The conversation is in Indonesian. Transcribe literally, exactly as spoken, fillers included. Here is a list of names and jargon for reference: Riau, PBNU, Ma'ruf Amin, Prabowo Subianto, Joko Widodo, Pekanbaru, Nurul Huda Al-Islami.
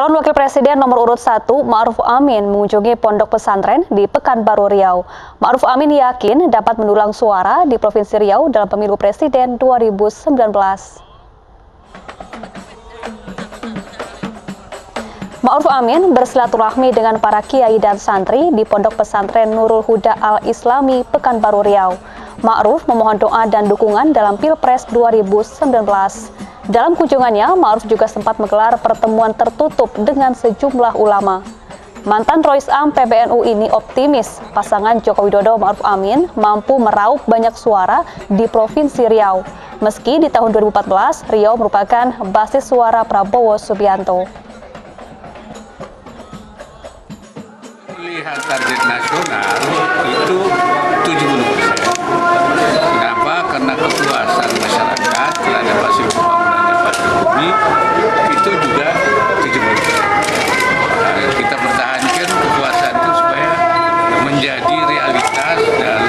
Calon Wakil Presiden nomor urut satu, Ma'ruf Amin, mengunjungi pondok pesantren di Pekanbaru, Riau. Ma'ruf Amin yakin dapat mendulang suara di Provinsi Riau dalam pemilu Presiden dua ribu sembilan belas. Ma'ruf Amin bersilaturahmi dengan para kiai dan santri di pondok pesantren Nurul Huda Al-Islami, Pekanbaru, Riau. Ma'ruf memohon doa dan dukungan dalam Pilpres dua ribu sembilan belas. Dalam kunjungannya, Ma'ruf juga sempat menggelar pertemuan tertutup dengan sejumlah ulama. Mantan Rois Am P B N U ini optimis pasangan Joko Widodo Ma'ruf Amin mampu meraup banyak suara di Provinsi Riau. Meski di tahun dua ribu empat belas, Riau merupakan basis suara Prabowo Subianto. Lihat target nasional itu tujuh puluh persen. Kenapa? Karena kepuasan masyarakat terhadap hasil itu juga tujuh puluh persen. Nah, kita pertahankan kekuasaan itu supaya menjadi realitas dan